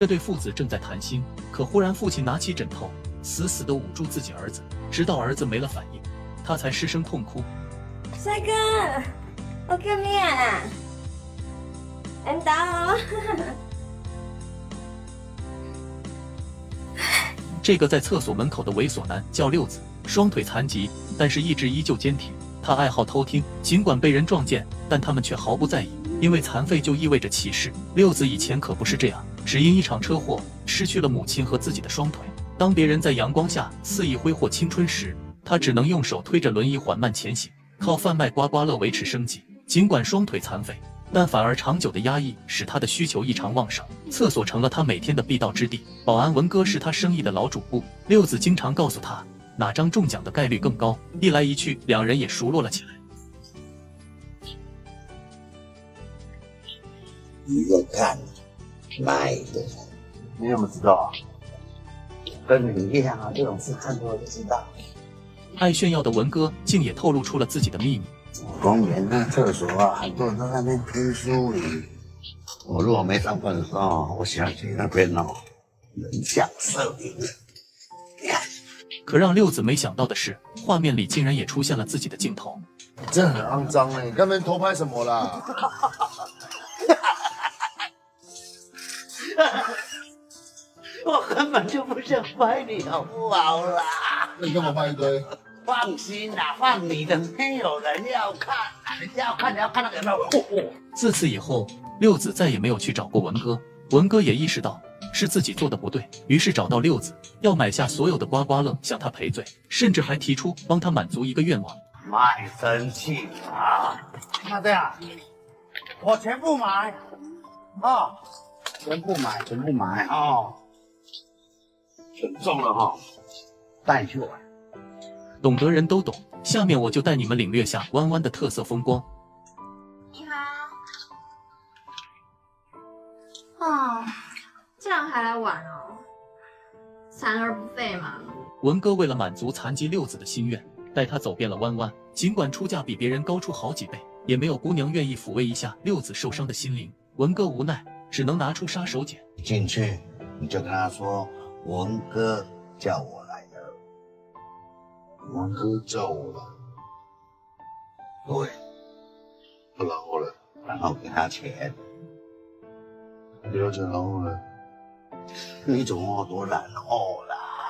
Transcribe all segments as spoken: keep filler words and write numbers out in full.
这对父子正在谈心，可忽然父亲拿起枕头，死死地捂住自己儿子，直到儿子没了反应，他才失声痛哭。帅哥，我救命啊！俺打我！这个在厕所门口的猥琐男叫六子，双腿残疾，但是意志依旧坚挺。他爱好偷听，尽管被人撞见，但他们却毫不在意，因为残废就意味着歧视。六子以前可不是这样，只因一场车祸失去了母亲和自己的双腿。当别人在阳光下肆意挥霍青春时，他只能用手推着轮椅缓慢前行，靠贩卖刮刮乐维持生计。尽管双腿残废，但反而长久的压抑使他的需求异常旺盛，厕所成了他每天的必到之地。保安文哥是他生意的老主顾，六子经常告诉他哪张中奖的概率更高，一来一去，两人也熟络了起来。你又看卖的，你怎么知道啊？跟你一样啊，这种事看多了就知道。爱炫耀的文哥竟也透露出了自己的秘密。公园那厕所啊，很多人都在那边听书哩。我如果没上班的时候，我喜欢去那边哦，很享受的。可让六子没想到的是，画面里竟然也出现了自己的镜头。这很肮脏哎，你干嘛偷拍什么啦？我根本就不想拍你，好不好啦？那你干嘛拍一堆？放心啦、啊，放你的，没有人要看，人家要看，你要看到有没有？哦哦、自此以后，六子再也没有去找过文哥。文哥也意识到是自己做的不对，于是找到六子，要买下所有的刮刮乐向他赔罪，甚至还提出帮他满足一个愿望。卖身契啊！那这样，我全部买啊，全部买，全部买啊！全中了哈，带去玩。 懂得人都懂，下面我就带你们领略下弯弯的特色风光。你好。哦，这样还来玩哦？残而不废嘛。文哥为了满足残疾六子的心愿，带他走遍了弯弯。尽管出价比别人高出好几倍，也没有姑娘愿意抚慰一下六子受伤的心灵。文哥无奈，只能拿出杀手锏。进去你就跟他说，文哥叫我。 文哥叫我了，对，不然后呢？然后给他钱，给他钱然后呢？你总要多然后啦。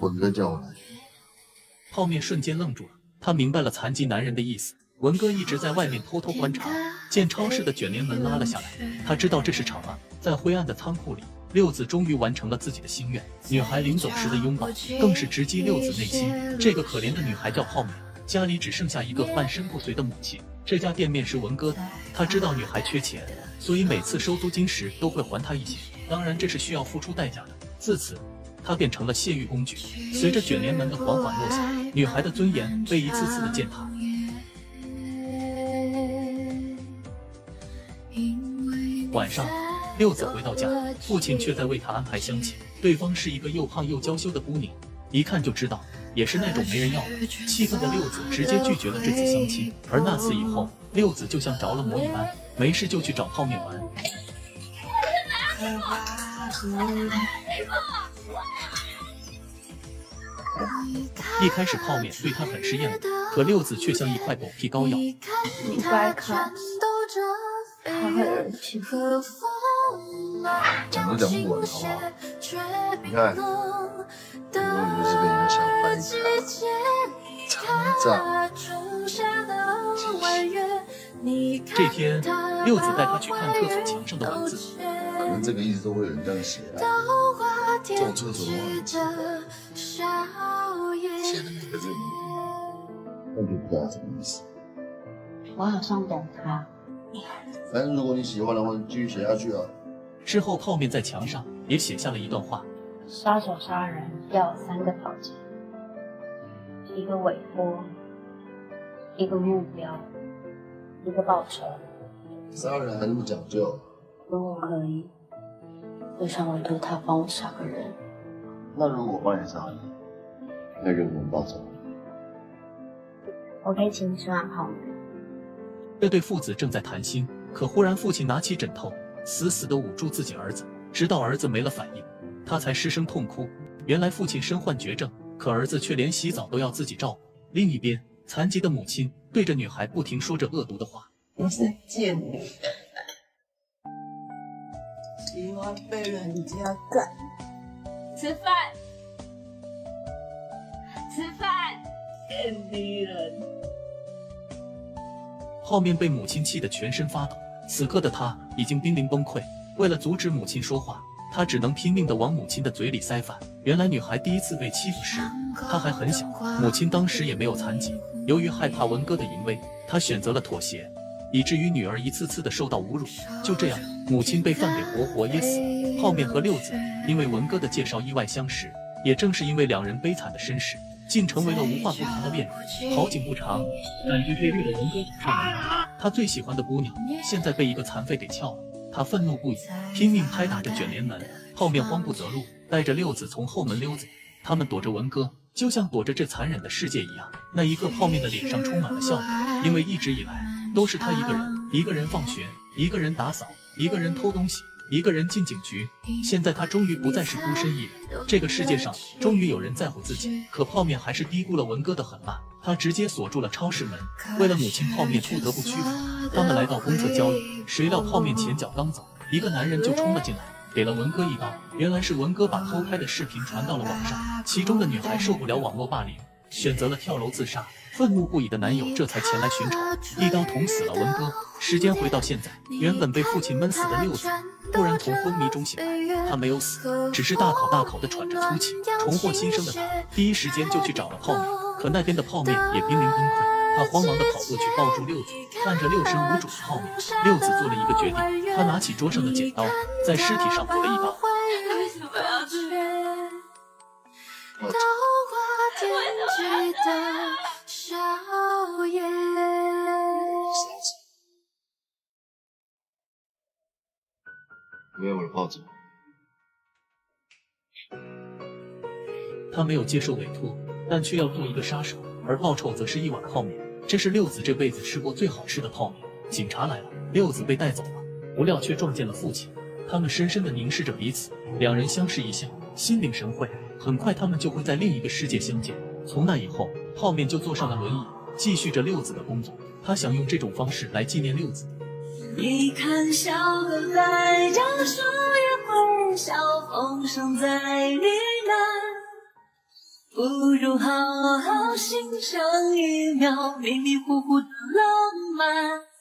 文哥叫我来，泡面瞬间愣住了。 他明白了残疾男人的意思。文哥一直在外面偷偷观察，见超市的卷帘门拉了下来，他知道这是长按。在灰暗的仓库里，六子终于完成了自己的心愿。女孩临走时的拥抱，更是直击六子内心。这个可怜的女孩叫泡面，家里只剩下一个半身不遂的母亲。这家店面是文哥的，他知道女孩缺钱，所以每次收租金时都会还她一些。当然，这是需要付出代价的。自此， 他变成了泄欲工具。随着卷帘门的缓缓落下，女孩的尊严被一次次的践踏。晚上，六子回到家，父亲却在为他安排相亲。对方是一个又胖又娇羞的姑娘，一看就知道也是那种没人要的。气愤的六子直接拒绝了这次相亲。而那次以后，六子就像着了魔一般，没事就去找泡面玩。一开始泡面对他很是厌恶，可六子却像一块狗皮膏药。你乖巧，他会有人欺负。讲都讲不稳，好不好？你看，我以为是被人家白打，残障。这天，六子带他去看厕所墙上的文字。 反正这个一直都会有人这样写啊，这种厕所的话，写的那个字，我也不知道什么意思。我好像懂他。反正如果你喜欢的话，你继续写下去啊。之后，泡面在墙上也写下了一段话：杀手杀人要有三个条件，一个委托，一个目标，一个报酬。杀人还那么讲究？ 如果可以，我想委托他帮我杀个人，那如果换成阿姨，要给我们报仇？我可以请你吃碗泡面。这对父子正在谈心，可忽然父亲拿起枕头，死死地捂住自己儿子，直到儿子没了反应，他才失声痛哭。原来父亲身患绝症，可儿子却连洗澡都要自己照顾。另一边，残疾的母亲对着女孩不停说着恶毒的话：“我是贱女人，喜欢被人家干。”吃饭，吃饭，贱女人。泡面被母亲气得全身发抖，此刻的他已经濒临崩溃。为了阻止母亲说话，他只能拼命地往母亲的嘴里塞饭。原来女孩第一次被欺负时，她还很小，母亲当时也没有残疾。由于害怕文哥的淫威，她选择了妥协，以至于女儿一次次地受到侮辱。就这样，母亲被饭给活活噎死了。泡面和六子因为文哥的介绍意外相识，也正是因为两人悲惨的身世，竟成为了无话不谈的恋人。好景不长，感觉被绿的文哥找上门，他最喜欢的姑娘现在被一个残废给撬了。他愤怒不已，拼命拍打着卷帘门。泡面慌不择路，带着六子从后门溜走。他们躲着文哥，就像躲着这残忍的世界一样。那一刻，泡面的脸上充满了笑容，因为一直以来都是他一个人，一个人放学，一个人打扫，一个人偷东西，一个人进警局。现在他终于不再是孤身一人，这个世界上终于有人在乎自己。可泡面还是低估了文哥的狠辣，他直接锁住了超市门。为了母亲，泡面不得不屈服。他们来到公厕交易，谁料泡面前脚刚走，一个男人就冲了进来，给了文哥一刀。原来是文哥把偷拍的视频传到了网上，其中的女孩受不了网络霸凌，选择了跳楼自杀。愤怒不已的男友这才前来寻仇，一刀捅死了文哥。时间回到现在，原本被父亲闷死的六子突然从昏迷中醒来，他没有死，只是大口大口地喘着粗气。重获新生的他，第一时间就去找了泡面，可那边的泡面也濒临崩溃。他慌忙地跑过去抱住六子，看着六神无主的泡面，六子做了一个决定，他拿起桌上的剪刀，在尸体上补了一刀。为什么要这样？我刀划天际的硝烟。没有我的报纸。他没有接受委托，但却要做一个杀手，而报酬则是一碗泡面。这是六子这辈子吃过最好吃的泡面。警察来了，六子被带走了，不料却撞见了父亲。他们深深地凝视着彼此，两人相视一笑，心领神会。很快他们就会在另一个世界相见。从那以后，泡面就坐上了轮椅，继续着六子的工作。他想用这种方式来纪念六子。你看，小河在江水也会笑，风声在呢喃。不如好好欣赏一秒迷迷糊糊的浪漫。